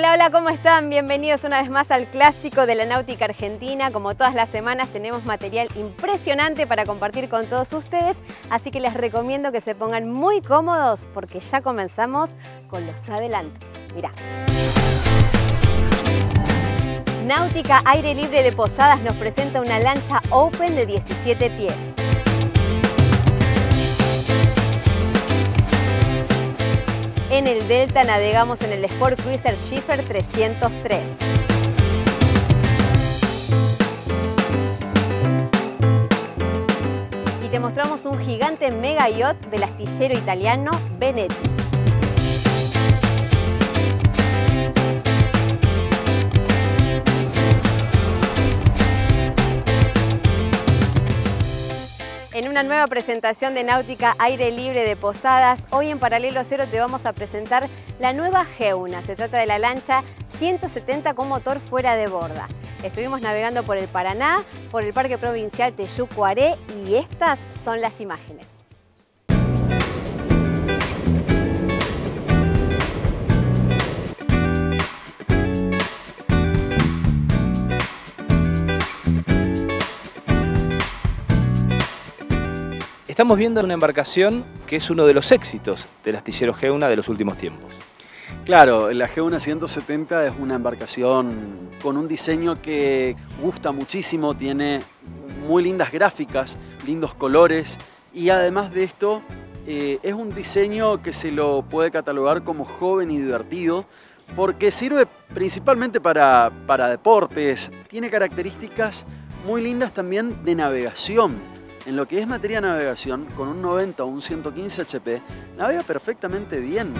Hola, hola, ¿cómo están? Bienvenidos una vez más al clásico de la Náutica Argentina. Como todas las semanas tenemos material impresionante para compartir con todos ustedes, así que les recomiendo que se pongan muy cómodos porque ya comenzamos con los adelantos. Mirá. Náutica Aire Libre de Posadas nos presenta una lancha open de 17 pies. En el Delta navegamos en el Sport Cruiser Shiffer 303. Y te mostramos un gigante mega yacht del astillero italiano Benetti. En una nueva presentación de Náutica Aire Libre de Posadas, hoy en Paralelo Cero te vamos a presentar la nueva Geuna. Se trata de la lancha 170 con motor fuera de borda. Estuvimos navegando por el Paraná, por el Parque Provincial Teyucuaré y estas son las imágenes. Estamos viendo una embarcación que es uno de los éxitos del astillero Geuna de los últimos tiempos. Claro, la Geuna 170 es una embarcación con un diseño que gusta muchísimo, tiene muy lindas gráficas, lindos colores y además de esto es un diseño que se lo puede catalogar como joven y divertido porque sirve principalmente para deportes, tiene características muy lindas también de navegación. En lo que es materia de navegación, con un 90 o un 115 HP, navega perfectamente bien.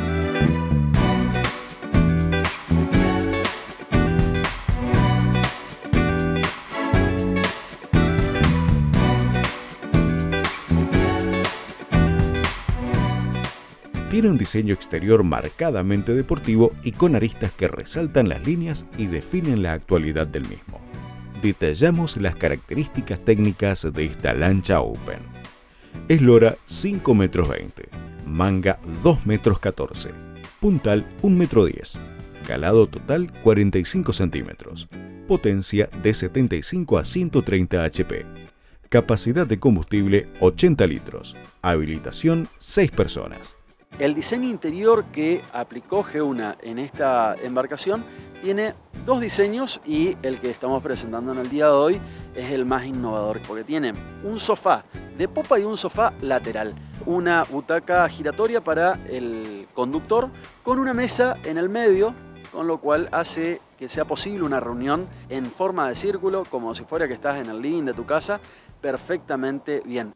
Tiene un diseño exterior marcadamente deportivo y con aristas que resaltan las líneas y definen la actualidad del mismo. Detallamos las características técnicas de esta lancha open. Eslora 5,20 metros, manga 2,14 metros, puntal 1,10 metros, calado total 45 centímetros, potencia de 75 a 130 HP, capacidad de combustible 80 litros, habilitación 6 personas. El diseño interior que aplicó Geuna en esta embarcación tiene dos diseños y el que estamos presentando en el día de hoy es el más innovador porque tiene un sofá de popa y un sofá lateral, una butaca giratoria para el conductor con una mesa en el medio, con lo cual hace que sea posible una reunión en forma de círculo, como si fuera que estás en el living de tu casa, perfectamente bien.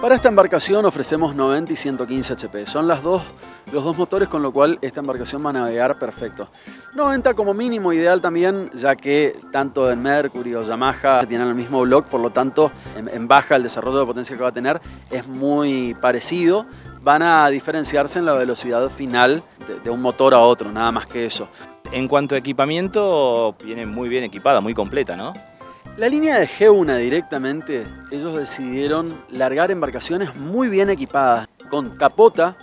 Para esta embarcación ofrecemos 90 y 115 HP, son los dos motores con lo cual esta embarcación va a navegar perfecto. 90 como mínimo ideal también, ya que tanto en Mercury o Yamaha tienen el mismo block, por lo tanto en baja el desarrollo de potencia que va a tener es muy parecido, van a diferenciarse en la velocidad final de un motor a otro, nada más que eso. En cuanto a equipamiento, viene muy bien equipada, muy completa, ¿no? La línea de Geuna directamente, ellos decidieron largar embarcaciones muy bien equipadas, con capota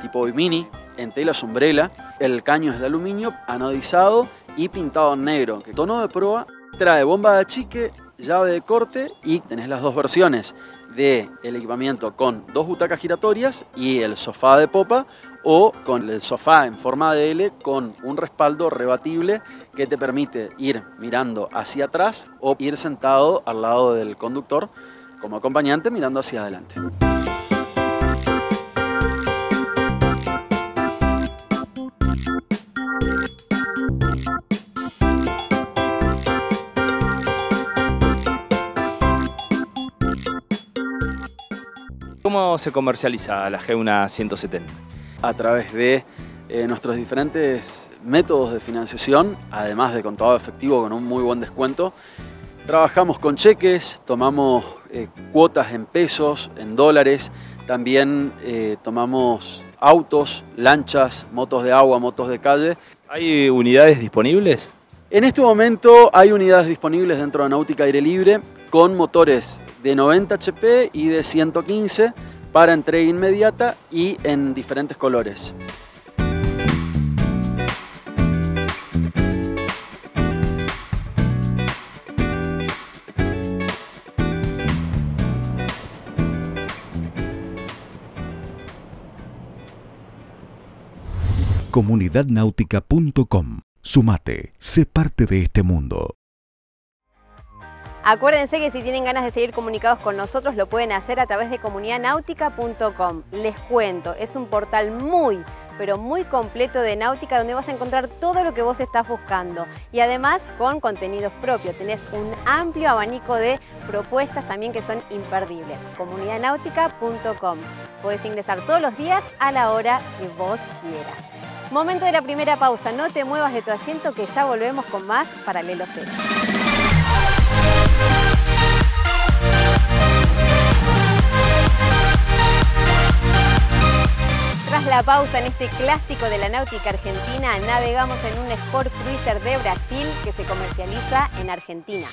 tipo bimini, en tela sombrela, el caño es de aluminio, anodizado y pintado en negro. Tono de proa, trae bomba de achique, llave de corte y tenés las dos versiones del equipamiento con dos butacas giratorias y el sofá de popa o con el sofá en forma de L con un respaldo rebatible que te permite ir mirando hacia atrás o ir sentado al lado del conductor como acompañante mirando hacia adelante. ¿Cómo se comercializa la Geuna 170? A través de nuestros diferentes métodos de financiación, además de contado efectivo con un muy buen descuento. Trabajamos con cheques, tomamos cuotas en pesos, en dólares, también tomamos autos, lanchas, motos de agua, motos de calle. ¿Hay unidades disponibles? En este momento hay unidades disponibles dentro de Náutica Aire Libre con motores de 90 HP y de 115 para entrega inmediata y en diferentes colores. comunidadnautica.com. Sumate, sé parte de este mundo. Acuérdense que si tienen ganas de seguir comunicados con nosotros lo pueden hacer a través de comunidadnautica.com. Les cuento, es un portal muy, pero muy completo de náutica donde vas a encontrar todo lo que vos estás buscando y además con contenidos propios. Tenés un amplio abanico de propuestas también que son imperdibles. comunidadnautica.com. Podés ingresar todos los días a la hora que vos quieras. Momento de la primera pausa, no te muevas de tu asiento que ya volvemos con más Paralelo Cero. Tras la pausa en este clásico de la náutica argentina, navegamos en un Sport Cruiser de Brasil que se comercializa en Argentina.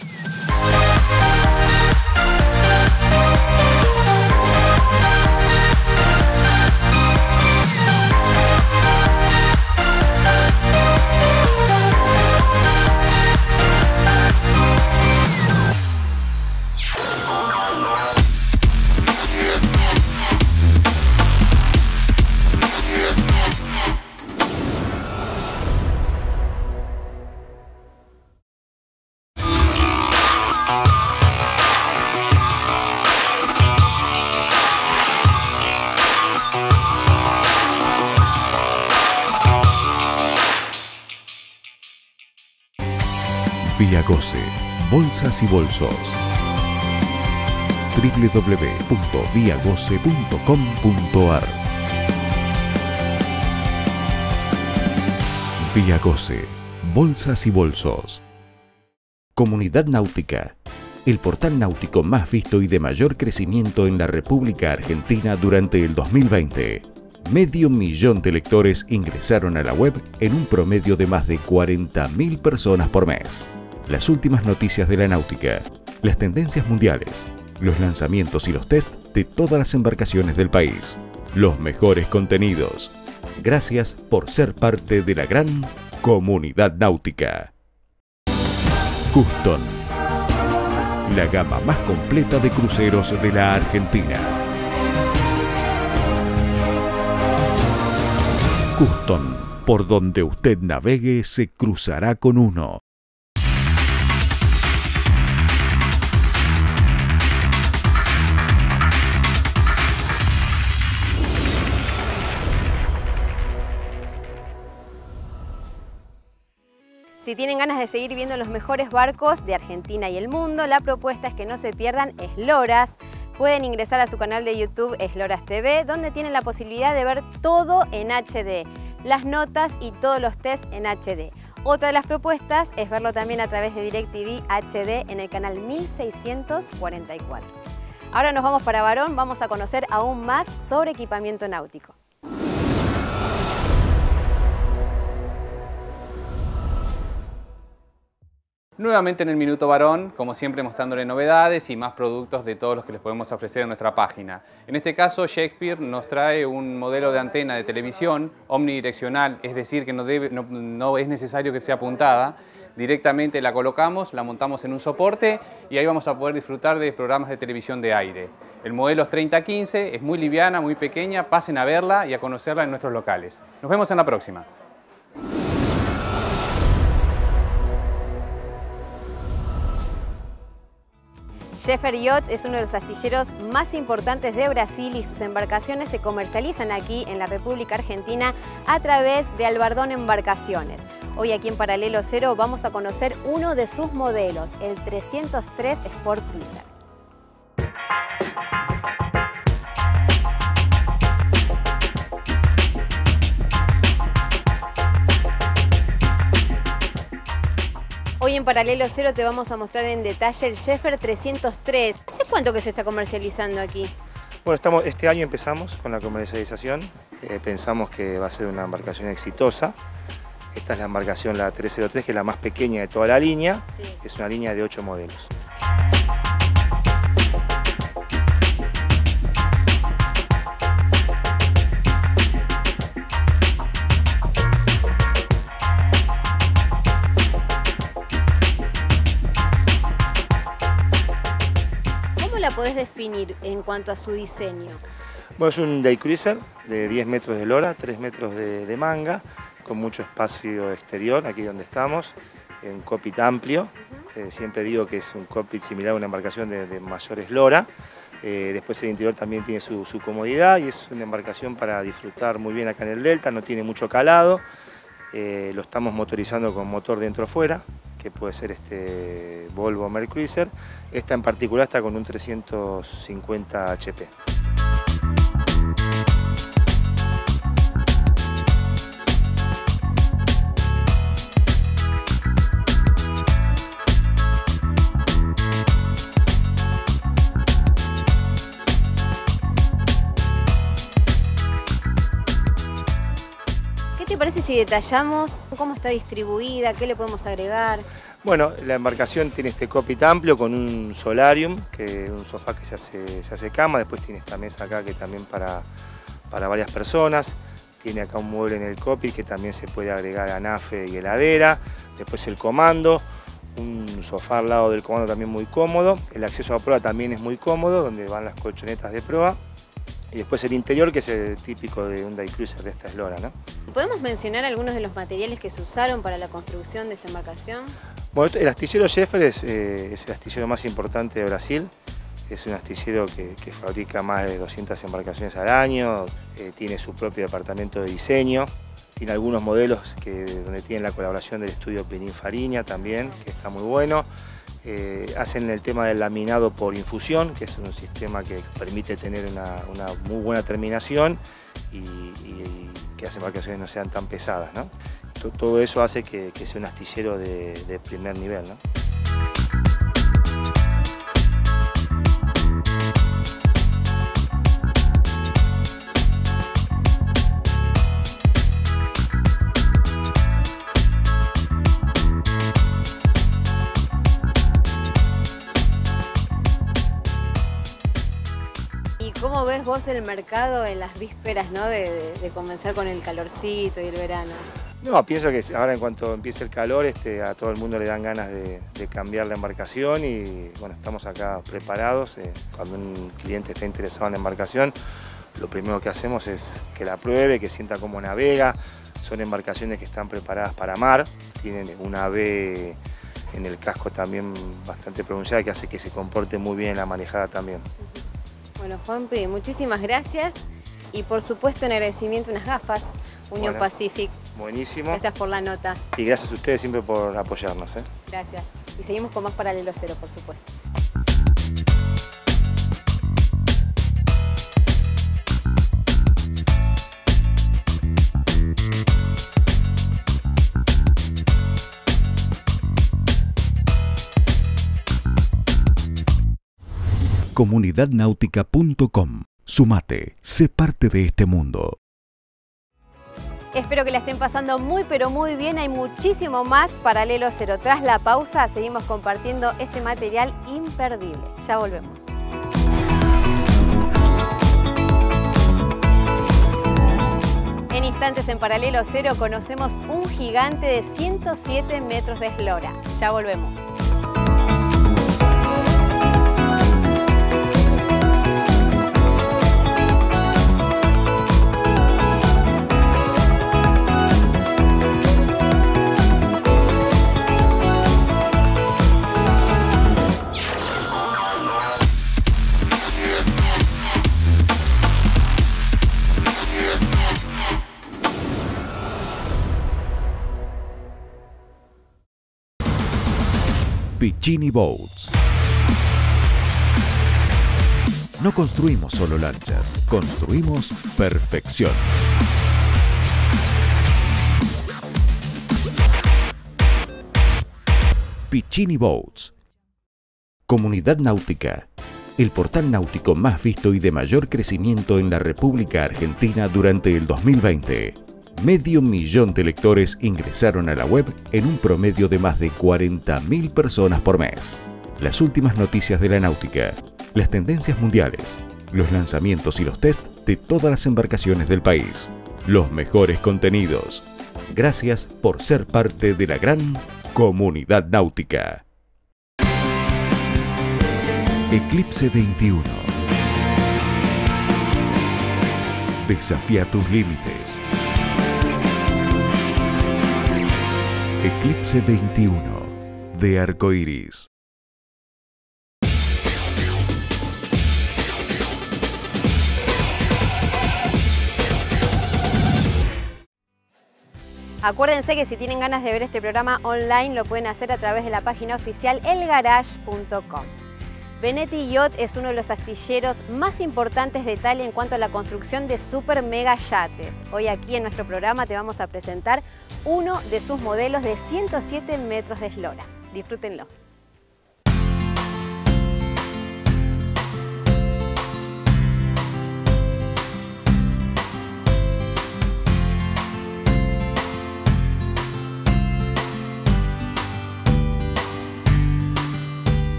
Vía Gose, bolsas y bolsos. www.viagose.com.ar. Vía Gose, bolsas y bolsos. Comunidad Náutica, el portal náutico más visto y de mayor crecimiento en la República Argentina durante el 2020. Medio millón de lectores ingresaron a la web en un promedio de más de 40.000 personas por mes. Las últimas noticias de la náutica, las tendencias mundiales, los lanzamientos y los test de todas las embarcaciones del país. Los mejores contenidos. Gracias por ser parte de la gran comunidad náutica. Custom, la gama más completa de cruceros de la Argentina. Custom, por donde usted navegue se cruzará con uno. Si tienen ganas de seguir viendo los mejores barcos de Argentina y el mundo, la propuesta es que no se pierdan Esloras. Pueden ingresar a su canal de YouTube Esloras TV, donde tienen la posibilidad de ver todo en HD, las notas y todos los tests en HD. Otra de las propuestas es verlo también a través de DirecTV HD en el canal 1644. Ahora nos vamos para Barón, vamos a conocer aún más sobre equipamiento náutico. Nuevamente en el Minuto Varón, como siempre mostrándole novedades y más productos de todos los que les podemos ofrecer en nuestra página. En este caso, Shakespeare nos trae un modelo de antena de televisión omnidireccional, es decir, que no es necesario que sea apuntada. Directamente la colocamos, la montamos en un soporte y ahí vamos a poder disfrutar de programas de televisión de aire. El modelo es 3015, es muy liviana, muy pequeña, pasen a verla y a conocerla en nuestros locales. Nos vemos en la próxima. Schaefer Yachts es uno de los astilleros más importantes de Brasil y sus embarcaciones se comercializan aquí en la República Argentina a través de Albardón Embarcaciones. Hoy aquí en Paralelo Cero vamos a conocer uno de sus modelos, el 303 Sport Cruiser. Hoy en Paralelo Cero te vamos a mostrar en detalle el Shiffer 303. ¿Hace cuánto que se está comercializando aquí? Bueno, este año empezamos con la comercialización. Pensamos que va a ser una embarcación exitosa. Esta es la embarcación, la 303, que es la más pequeña de toda la línea. Sí. Es una línea de 8 modelos. ¿Podés definir en cuanto a su diseño? Bueno, es un day cruiser de 10 metros de lora, 3 metros de manga, con mucho espacio exterior, aquí donde estamos, un cockpit amplio. Siempre digo que es un cockpit similar a una embarcación de mayores lora. Después el interior también tiene su comodidad y es una embarcación para disfrutar muy bien acá en el delta, no tiene mucho calado. Lo estamos motorizando con motor dentro o fuera, que puede ser este Volvo Mercruiser. Esta en particular está con un 350 HP. ¿Qué te parece si detallamos cómo está distribuida, qué le podemos agregar? Bueno, la embarcación tiene este cockpit amplio con un solarium, que un sofá que se hace cama. Después tiene esta mesa acá que también para varias personas. Tiene acá un mueble en el cockpit que también se puede agregar anafe y heladera. Después el comando, un sofá al lado del comando también muy cómodo. El acceso a proa también es muy cómodo, donde van las colchonetas de proa. Y después el interior, que es el típico de un day cruiser de esta eslora, ¿no? ¿Podemos mencionar algunos de los materiales que se usaron para la construcción de esta embarcación? Bueno, el astillero Schaefer es el astillero más importante de Brasil. Es un astillero que fabrica más de 200 embarcaciones al año. Tiene su propio departamento de diseño. Tiene algunos modelos donde tienen la colaboración del estudio Pininfarina también, que está muy bueno. Hacen el tema del laminado por infusión, que es un sistema que permite tener una muy buena terminación y que las embarcaciones no sean tan pesadas, ¿no? Todo eso hace que sea un astillero de primer nivel, ¿no? ¿Cómo ves vos el mercado en las vísperas, ¿no? de comenzar con el calorcito y el verano? No, pienso que ahora en cuanto empiece el calor a todo el mundo le dan ganas de cambiar la embarcación y bueno, estamos acá preparados. Cuando un cliente está interesado en la embarcación, lo primero que hacemos es que la pruebe, que sienta cómo navega. Son embarcaciones que están preparadas para mar, tienen una V en el casco también bastante pronunciada que hace que se comporte muy bien la manejada también. Bueno, Juanpi, muchísimas gracias y por supuesto en agradecimiento unas gafas Unión Pacific. Buenísimo. Gracias por la nota. Y gracias a ustedes siempre por apoyarnos, ¿eh? Gracias. Y seguimos con más Paralelo Cero, por supuesto. comunidadnautica.com. Sumate, sé parte de este mundo. Espero que la estén pasando muy pero muy bien. Hay muchísimo más Paralelo Cero. Tras la pausa seguimos compartiendo este material imperdible. Ya volvemos. En instantes en Paralelo Cero conocemos un gigante de 107 metros de eslora. Ya volvemos. Piccini Boats. No construimos solo lanchas, construimos perfección. Piccini Boats. Comunidad Náutica. El portal náutico más visto y de mayor crecimiento en la República Argentina durante el 2020. Medio millón de lectores ingresaron a la web en un promedio de más de 40.000 personas por mes. Las últimas noticias de la náutica, las tendencias mundiales, los lanzamientos y los tests de todas las embarcaciones del país. Los mejores contenidos. Gracias por ser parte de la gran comunidad náutica. Eclipse 21. Desafía tus límites. Eclipse 21 de Arco Iris. Acuérdense que si tienen ganas de ver este programa online lo pueden hacer a través de la página oficial elgarage.com. Benetti Yachts es uno de los astilleros más importantes de Italia en cuanto a la construcción de super mega yates. Hoy aquí en nuestro programa te vamos a presentar uno de sus modelos de 107 metros de eslora. Disfrútenlo.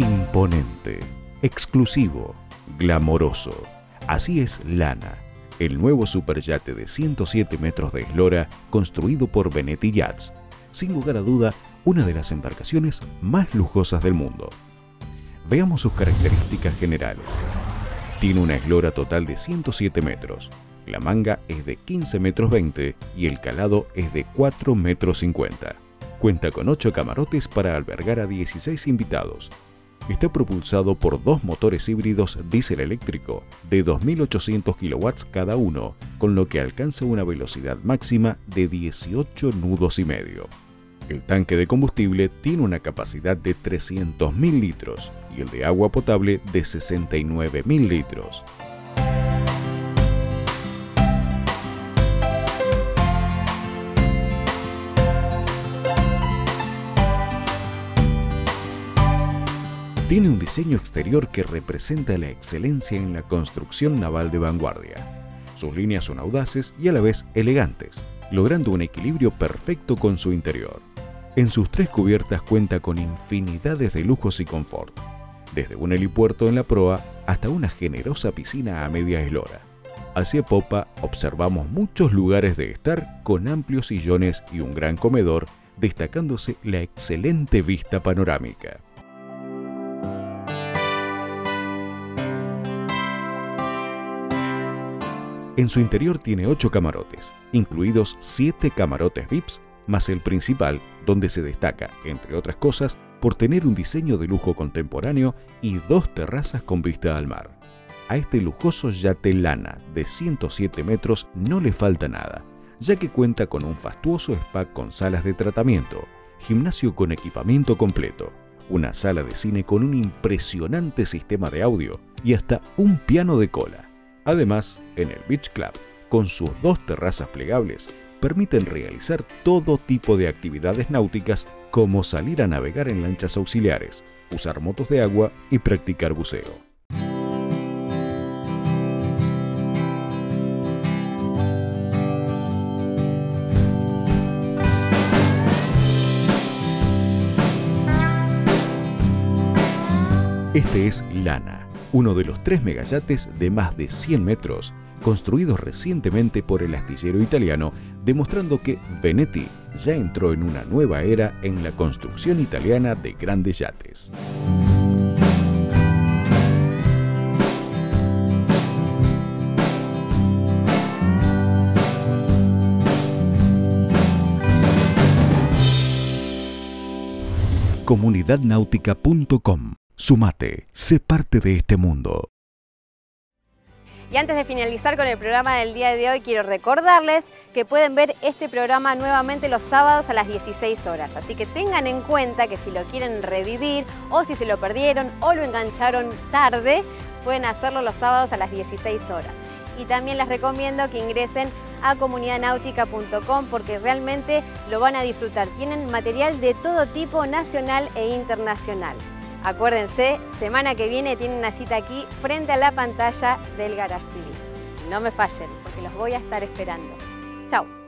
Imponente, exclusivo, glamoroso. Así es Lana, el nuevo superyate de 107 metros de eslora construido por Benetti Yachts. Sin lugar a duda, una de las embarcaciones más lujosas del mundo. Veamos sus características generales. Tiene una eslora total de 107 metros. La manga es de 15,20 metros y el calado es de 4,50 metros. Cuenta con 8 camarotes para albergar a 16 invitados. Está propulsado por dos motores híbridos diésel eléctrico de 2.800 kW cada uno, con lo que alcanza una velocidad máxima de 18,5 nudos. El tanque de combustible tiene una capacidad de 300.000 litros y el de agua potable de 69.000 litros. Tiene un diseño exterior que representa la excelencia en la construcción naval de vanguardia. Sus líneas son audaces y a la vez elegantes, logrando un equilibrio perfecto con su interior. En sus tres cubiertas cuenta con infinidades de lujos y confort, desde un helipuerto en la proa hasta una generosa piscina a media eslora. Hacia popa observamos muchos lugares de estar con amplios sillones y un gran comedor, destacándose la excelente vista panorámica. En su interior tiene 8 camarotes, incluidos 7 camarotes VIPs, más el principal, donde se destaca, entre otras cosas, por tener un diseño de lujo contemporáneo y 2 terrazas con vista al mar. A este lujoso yate Lana de 107 metros no le falta nada, ya que cuenta con un fastuoso spa con salas de tratamiento, gimnasio con equipamiento completo, una sala de cine con un impresionante sistema de audio y hasta un piano de cola. Además, en el Beach Club, con sus 2 terrazas plegables, permiten realizar todo tipo de actividades náuticas como salir a navegar en lanchas auxiliares, usar motos de agua y practicar buceo. Este es Lana, uno de los 3 megayates de más de 100 metros, construidos recientemente por el astillero italiano, demostrando que Benetti ya entró en una nueva era en la construcción italiana de grandes yates. comunidadnautica.com. Sumate, sé parte de este mundo. Y antes de finalizar con el programa del día de hoy, quiero recordarles que pueden ver este programa nuevamente los sábados a las 16 horas. Así que tengan en cuenta que si lo quieren revivir o si se lo perdieron o lo engancharon tarde, pueden hacerlo los sábados a las 16 horas. Y también les recomiendo que ingresen a comunidadnautica.com porque realmente lo van a disfrutar. Tienen material de todo tipo, nacional e internacional. Acuérdense, semana que viene tienen una cita aquí frente a la pantalla del Garage TV. No me fallen, porque los voy a estar esperando. Chao.